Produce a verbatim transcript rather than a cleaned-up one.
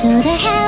to the head.